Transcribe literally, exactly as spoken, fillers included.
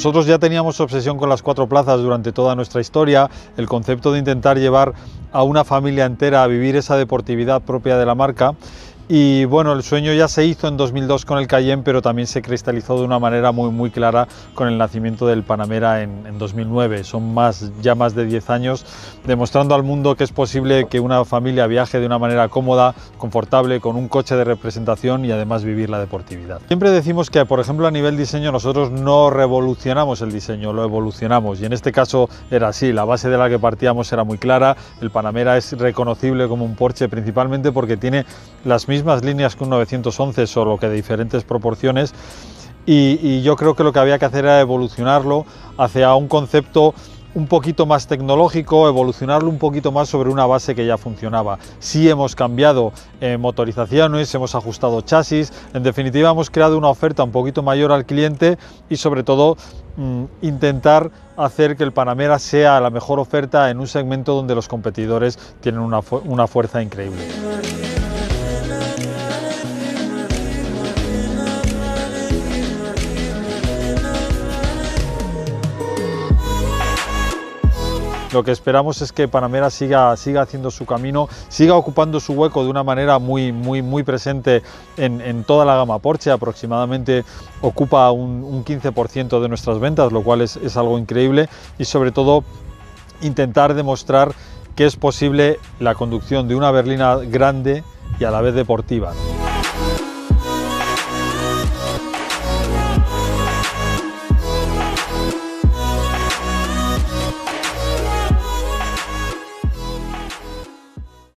Nosotros ya teníamos obsesión con las cuatro plazas durante toda nuestra historia, el concepto de intentar llevar a una familia entera a vivir esa deportividad propia de la marca. Y bueno, el sueño ya se hizo en dos mil dos con el Cayenne, pero también se cristalizó de una manera muy muy clara con el nacimiento del Panamera en, en dos mil nueve. Son más, ya más de diez años demostrando al mundo que es posible que una familia viaje de una manera cómoda, confortable, con un coche de representación y además vivir la deportividad. Siempre decimos que, por ejemplo, a nivel diseño nosotros no revolucionamos el diseño, lo evolucionamos, y en este caso era así. La base de la que partíamos era muy clara. El Panamera es reconocible como un Porsche principalmente porque tiene las mismas mismas líneas que un nueve once, solo que de diferentes proporciones, y, y yo creo que lo que había que hacer era evolucionarlo hacia un concepto un poquito más tecnológico, evolucionarlo un poquito más sobre una base que ya funcionaba. Sí hemos cambiado eh, motorizaciones, hemos ajustado chasis, en definitiva hemos creado una oferta un poquito mayor al cliente y sobre todo mmm, intentar hacer que el Panamera sea la mejor oferta en un segmento donde los competidores tienen una, fu- una fuerza increíble. Lo que esperamos es que Panamera siga, siga haciendo su camino, siga ocupando su hueco de una manera muy, muy, muy presente en, en toda la gama Porsche. Aproximadamente ocupa un, un quince por ciento de nuestras ventas, lo cual es, es algo increíble, y sobre todo intentar demostrar que es posible la conducción de una berlina grande y a la vez deportiva.